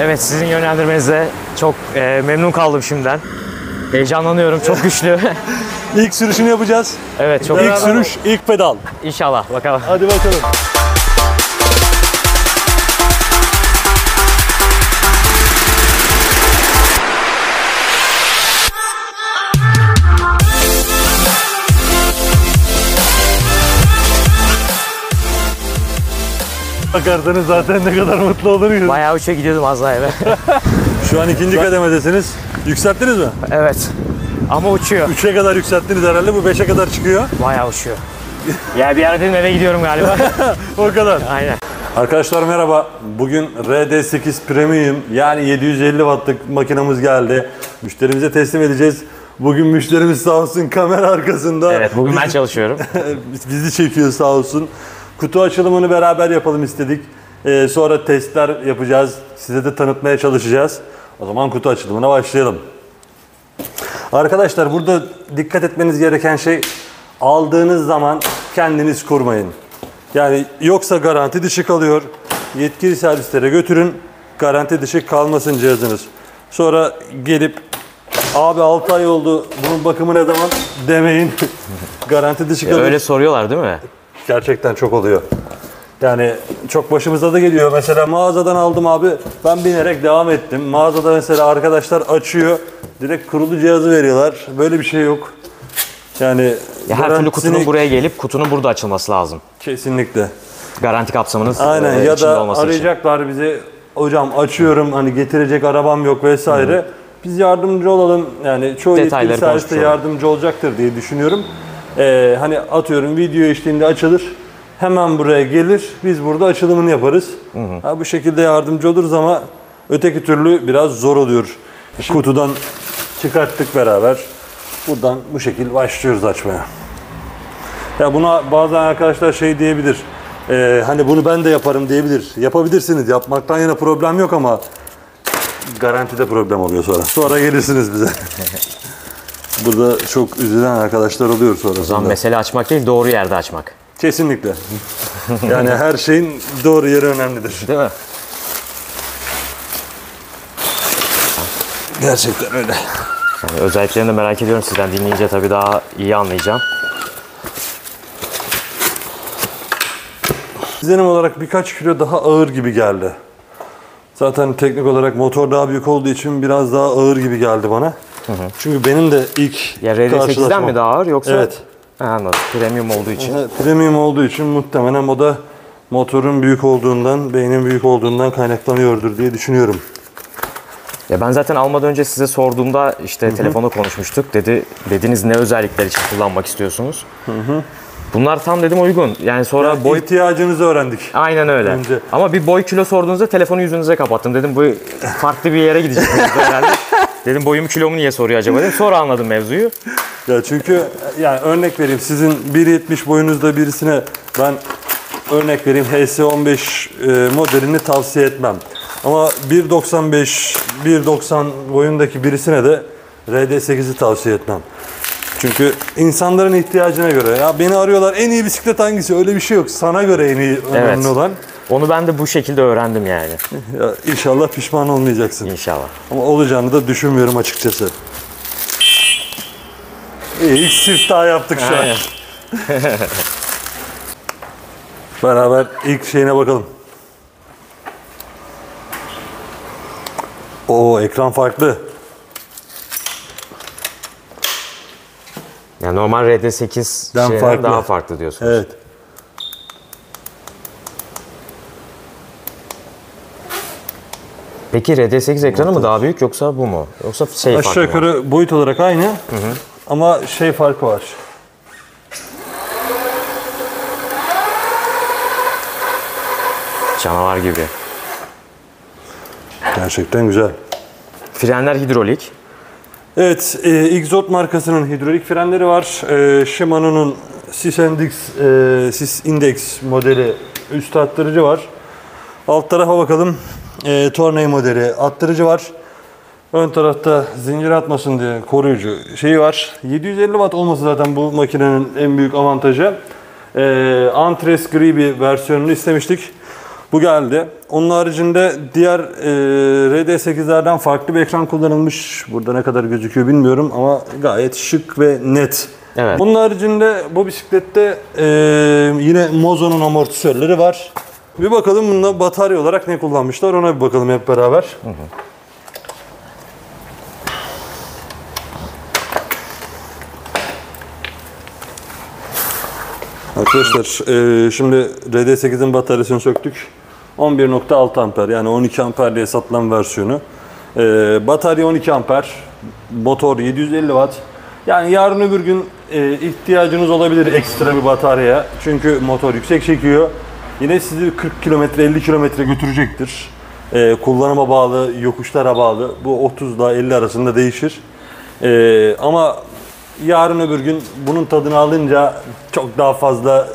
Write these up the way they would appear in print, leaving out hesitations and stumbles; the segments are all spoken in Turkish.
Evet, sizin yönlendirmenizle çok memnun kaldım şimdiden. Heyecanlanıyorum, çok güçlü. İlk sürüşünü yapacağız. Evet, çok İlk sürüş, ilk pedal. İnşallah, bakalım. Hadi bakalım. Bakarsanız zaten ne kadar mutlu oluruz. Bayağı uça gidiyordum az daha eve. Şu an ikinci kademedesiniz. Yükselttiniz mi? Evet. Ama uçuyor. 3'e kadar yükselttiniz herhalde. Bu 5'e kadar çıkıyor. Bayağı uçuyor. Ya bir ara dedim eve gidiyorum galiba. O kadar. Aynen. Arkadaşlar merhaba. Bugün RD8 Premium yani 750 wattlık makinamız geldi. Müşterimize teslim edeceğiz. Bugün müşterimiz sağ olsun kamera arkasında. Evet, bugün ben çalışıyorum. Bizi çekiyor sağ olsun. Kutu açılımını beraber yapalım istedik. Sonra testler yapacağız. Size de tanıtmaya çalışacağız. O zaman kutu açılımına başlayalım. Arkadaşlar burada dikkat etmeniz gereken şey, aldığınız zaman kendiniz kurmayın. Yani yoksa garanti dışı kalıyor. Yetkili servislere götürün. Garanti dışı kalmasın cihazınız. Sonra gelip abi 6 ay oldu bunun bakımı ne zaman demeyin. Garanti dışı kalıyor. Öyle soruyorlar değil mi? Gerçekten çok oluyor. Yani çok başımıza da geliyor. Mesela mağazadan aldım abi. Ben binerek devam ettim. Mağazada mesela arkadaşlar açıyor. Direkt kurulu cihazı veriyorlar. Böyle bir şey yok. Yani ya her türlü kutunun buraya gelip kutunun burada açılması lazım. Kesinlikle. Garanti kapsamının içinde olması için. Aynen, ya da arayacaklar bizi. Hocam açıyorum, hani getirecek arabam yok vesaire. Hı. Biz yardımcı olalım. Yani çoğu yetkili serviste yardımcı olacaktır diye düşünüyorum. Hani atıyorum video işleminde açılır, hemen buraya gelir, biz burada açılımını yaparız. Hı hı. Ha, bu şekilde yardımcı oluruz ama öteki türlü biraz zor oluyor. Kutudan çıkarttık beraber, buradan bu şekil başlıyoruz açmaya. Ya buna bazen arkadaşlar şey diyebilir, hani bunu ben de yaparım diyebilir. Yapabilirsiniz, yapmaktan yana problem yok ama garantide problem oluyor sonra. Sonra gelirsiniz bize. Burada çok üzülen arkadaşlar oluyor sonrasında. O zaman mesele açmak değil, doğru yerde açmak. Kesinlikle. Yani her şeyin doğru yeri önemlidir. Değil mi? Gerçekten öyle. Yani özelliklerini de merak ediyorum. Sizden dinleyince tabii daha iyi anlayacağım. İzlenim olarak birkaç kilo daha ağır gibi geldi. Zaten teknik olarak motor daha büyük olduğu için biraz daha ağır gibi geldi bana. Hı hı. Çünkü benim de ilk RD8'den mi daha ağır yoksa? Evet. Anladım. Premium olduğu için. Premium olduğu için muhtemelen o da motorun büyük olduğundan, beynin büyük olduğundan kaynaklanıyordur diye düşünüyorum. Ya ben zaten almadan önce size sorduğumda işte telefonda konuşmuştuk. Dediniz ne özellikler için kullanmak istiyorsunuz? Hı hı. Bunlar tam dedim uygun. Yani sonra yani boy ihtiyacınızı öğrendik. Aynen öyle. Önce. Ama bir boy kilo sorduğunuzda telefonu yüzünüze kapattım. Dedim bu farklı bir yere gidecek herhalde. Dedim boyumu kilomu niye soruyor acaba dedim. Sonra anladım mevzuyu. Ya çünkü yani örnek vereyim, sizin 1.70 boyunuzda birisine ben örnek vereyim HS15 modelini tavsiye etmem. Ama 1.95 1.90 boyundaki birisine de RD8'i tavsiye etmem. Çünkü insanların ihtiyacına göre. Ya beni arıyorlar, en iyi bisiklet hangisi? Öyle bir şey yok. Sana göre en iyi önemli olan. Onu ben de bu şekilde öğrendim yani. Ya inşallah pişman olmayacaksın. İnşallah. Ama olacağını da düşünmüyorum açıkçası. İlk sift daha yaptık şu an. Beraber ilk şeyine bakalım. Oo, ekran farklı. Yani normal RD8'den daha farklı diyorsunuz. Evet. Peki RD8 ekranı mı daha büyük yoksa bu mu? Yoksa şey farkı var? Aşağı yukarı boyut olarak aynı. Hı hı. Ama şey farkı var. Canavar gibi. Gerçekten güzel. Frenler hidrolik. Evet, Exort markasının hidrolik frenleri var. Shimano'nun Sis Index modeli üst attırıcı var. Alt tarafa bakalım. Tornay modeli attırıcı var. Ön tarafta zincir atmasın diye koruyucu şeyi var. 750 watt olması zaten bu makinenin en büyük avantajı. Antres gri bir versiyonunu istemiştik. Bu geldi. Onun haricinde diğer RD8'lerden farklı bir ekran kullanılmış. Burada ne kadar gözüküyor bilmiyorum ama gayet şık ve net. Evet. Onun haricinde bu bisiklette yine Mozo'nun amortisörleri var. Bir bakalım bunda batarya olarak ne kullanmışlar, ona bir bakalım hep beraber. Hı hı. Arkadaşlar şimdi RD8'in bataryasını söktük. 11.6 amper, yani 12 amper diye satılan versiyonu. Batarya 12 amper, motor 750 watt. Yani yarın öbür gün ihtiyacınız olabilir ekstra bir bataryaya. Çünkü motor yüksek çekiyor. Yine sizi 40 kilometre, 50 kilometre götürecektir. Kullanıma bağlı, yokuşlara bağlı. Bu 30 ile 50 arasında değişir. Ama yarın öbür gün bunun tadını alınca çok daha fazla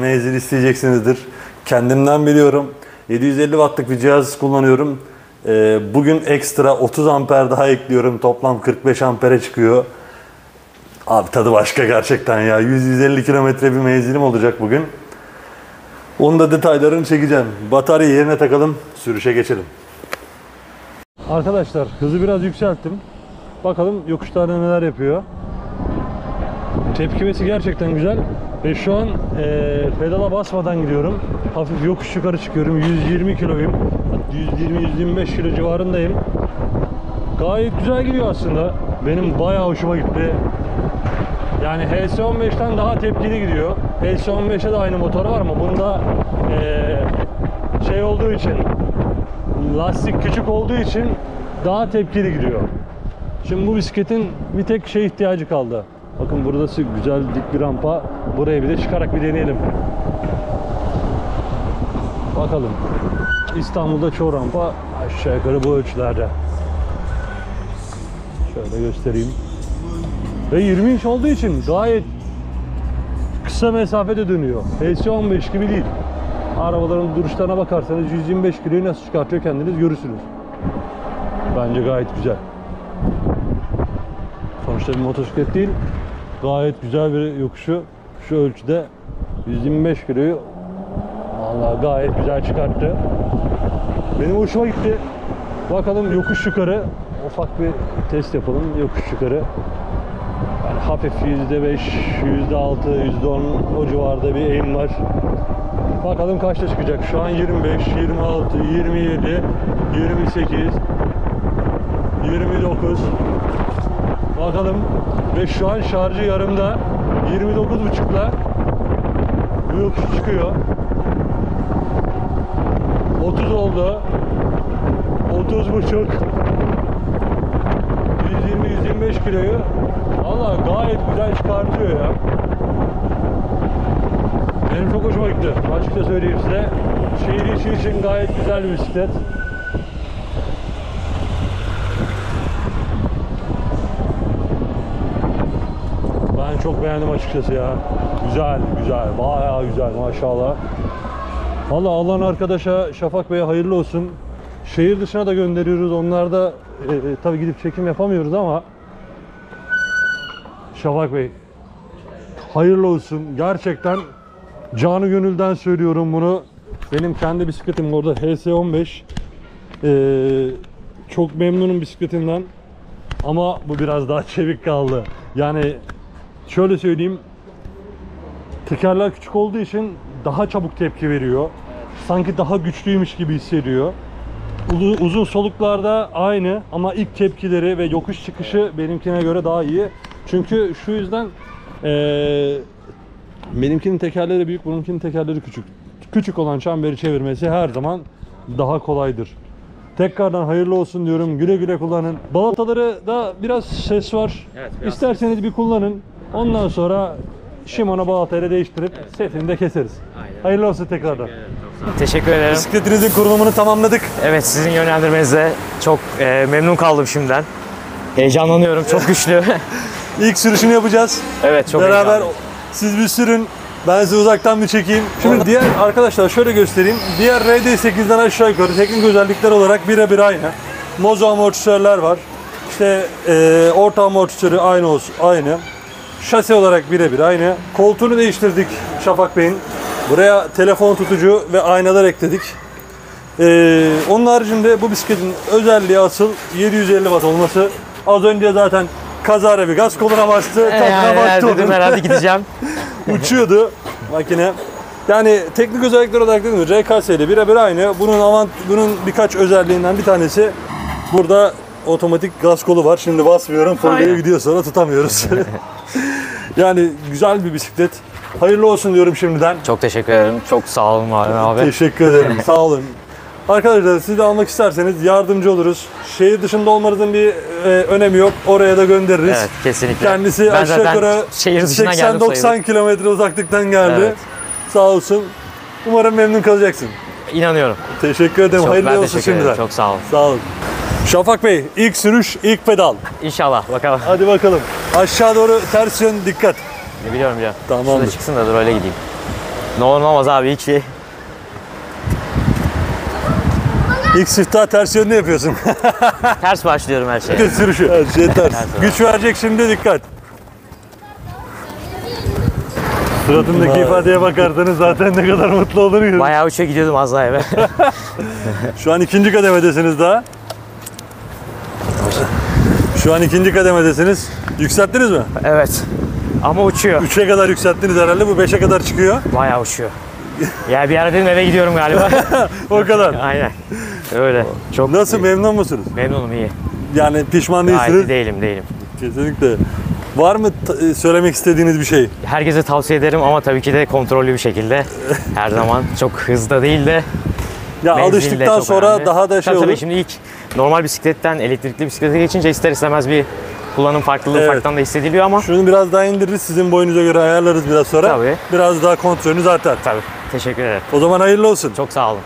menzil isteyeceksinizdir. Kendimden biliyorum. 750 wattlık bir cihaz kullanıyorum. Bugün ekstra 30 amper daha ekliyorum. Toplam 45 ampere çıkıyor. Abi tadı başka gerçekten ya. 100-150 kilometre bir menzilim olacak bugün. Onun da detaylarını çekeceğim. Batarya yerine takalım, sürüşe geçelim. Arkadaşlar hızı biraz yükselttim. Bakalım yokuşlarda neler yapıyor. Tepkimesi gerçekten güzel. Ve şu an pedala basmadan gidiyorum. Hafif yokuş yukarı çıkıyorum. 120 kiloyum. 120-125 kilo civarındayım. Gayet güzel gidiyor aslında. Benim bayağı hoşuma gitti. Yani HS15'ten daha tepkili gidiyor. HS15'e de aynı motor var ama bunda şey olduğu için, lastik küçük olduğu için daha tepkili gidiyor. Şimdi bu bisikletin bir tek şey ihtiyacı kaldı. Bakın burası güzel dik bir rampa. Buraya bir de çıkarak bir deneyelim. Bakalım. İstanbul'da çoğu rampa aşağı yukarı bu ölçülerde. Şöyle göstereyim. Ve 20 inç olduğu için gayet kısa mesafede dönüyor. HS15 gibi değil. Arabaların duruşlarına bakarsanız 125 kiloyu nasıl çıkartıyor kendiniz görürsünüz. Bence gayet güzel. Sonuçta bir motosiklet değil. Gayet güzel bir yokuşu. Şu ölçüde 125 kiloyu vallahi gayet güzel çıkarttı. Benim hoşuma gitti. Bakalım yokuş yukarı. Ufak bir test yapalım. Yokuş yukarı. Yani hafif %5, %6, %10 o civarda bir eğim var. Bakalım kaçta çıkacak. Şu an 25, 26, 27, 28, 29. Bakalım. Ve şu an şarjı yarımda. 29.5'la bu yokuş çıkıyor. 30 oldu. 30.5. 120-125 kiloyu valla gayet güzel çıkartıyor ya. Benim çok hoşuma gitti. Açıkça söyleyeyim size. Şehir içi için gayet güzel bir bisiklet. Ben çok beğendim açıkçası ya. Güzel, güzel. Bayağı güzel maşallah. Valla alan arkadaşa, Şafak Bey'e hayırlı olsun. Şehir dışına da gönderiyoruz. Onlar da tabii gidip çekim yapamıyoruz ama Şafak Bey hayırlı olsun. Gerçekten canı gönülden söylüyorum bunu. Benim kendi bisikletim orada HS15. Çok memnunum bisikletimden. Ama bu biraz daha çevik kaldı. Yani şöyle söyleyeyim. Tekerler küçük olduğu için daha çabuk tepki veriyor. Sanki daha güçlüymüş gibi hissediyor. Uzun soluklarda aynı ama ilk tepkileri ve yokuş çıkışı benimkine göre daha iyi. Çünkü şu yüzden benimkinin tekerleri büyük, bununkinin tekerleri küçük. Küçük olan çemberi çevirmesi her zaman daha kolaydır. Tekrardan hayırlı olsun diyorum. Güle güle kullanın. Balataları da biraz ses var. Evet, biraz İsterseniz bir kullanın. Ondan sonra Shimano balatayla değiştirip sesini de keseriz. Aynen. Hayırlı olsun tekrardan. Teşekkür ederim. Bisikletinizin kurulumunu tamamladık. Evet, sizin yönlendirmenizle çok memnun kaldım şimdiden. Heyecanlanıyorum, çok güçlü. İlk sürüşünü yapacağız. Evet, çok beraber heyecanlı. Siz bir sürün, ben size uzaktan bir çekeyim. Şimdi diğer arkadaşlar şöyle göstereyim. Diğer RD8'den aşağı yukarı teknik özellikler olarak birebir aynı. Mozo amortisörler var. İşte orta amortisörü aynı olsun, aynı. Şase olarak birebir aynı. Koltuğunu değiştirdik Şafak Bey'in. Buraya telefon tutucu ve aynalar ekledik. Onun haricinde bu bisikletin özelliği asıl 750 watt olması. Az önce zaten kazara bir gaz koluna bastı. Dedim herhalde gideceğim. Uçuyordu makine. Yani teknik özellikler olarak dedim RKS ile birebir aynı. Bunun birkaç özelliğinden bir tanesi burada otomatik gaz kolu var. Şimdi basmıyorum. Folyoya gidiyor sonra tutamıyoruz. Yani güzel bir bisiklet. Hayırlı olsun diyorum şimdiden. Çok teşekkür ederim. Çok sağ olun abi. Teşekkür ederim. Sağ olun. Arkadaşlar siz de almak isterseniz yardımcı oluruz. Şehir dışında olmanızın bir önemi yok. Oraya da göndeririz. Evet, kesinlikle. Kendisi ben aşağı yukarı 80-90 kilometre uzaklıktan geldi. Evet. Sağ olsun. Umarım memnun kalacaksın. İnanıyorum. Teşekkür ederim. Hayırlı olsun şimdiden. Çok sağ olun. Sağ olun. Şafak Bey, ilk sürüş, ilk pedal. İnşallah. Bakalım. Hadi bakalım. Aşağı doğru ters yön dikkat. Biliyorum ya. Tamam. Şurada çıksın da dur öyle gideyim. Ne olur olmaz abi hiç şey. İlk siftah ters yönde yapıyorsun. Ters başlıyorum her şeye. Sürüşü. Her şey ters. Güç verecek şimdi dikkat. Suratındaki ifadeye bakardınız zaten ne kadar mutlu olursunuz. Bayağı uça gidiyordum az daha eve. Şu an ikinci kademedesiniz daha. Şu an ikinci kademedesiniz. Yükselttiniz mi? Evet. Ama uçuyor. 3'e kadar yükselttiniz herhalde. Bu 5'e kadar çıkıyor. Bayağı uçuyor. Ya bir ara dedim eve gidiyorum galiba. O kadar. Aynen. Öyle. Çok nasıl iyi. Memnun musunuz? Memnunum iyi. Yani pişman değilsiniz? Hayır, değilim. Kesinlikle. Var mı söylemek istediğiniz bir şey? Herkese tavsiye ederim ama tabii ki de kontrollü bir şekilde. Her zaman çok hızda değil de. Ya alıştıktan sonra önemli. Daha da tabii olur. Tabii şimdi ilk normal bisikletten elektrikli bisiklete geçince ister istemez bir kullanım farklılığı farktan da hissediliyor ama. Şunu biraz daha indiririz. Sizin boyunuza göre ayarlarız biraz sonra. Tabii. Biraz daha kontrolünüz artar. Tabii. Teşekkür ederim. O zaman hayırlı olsun. Çok sağ olun.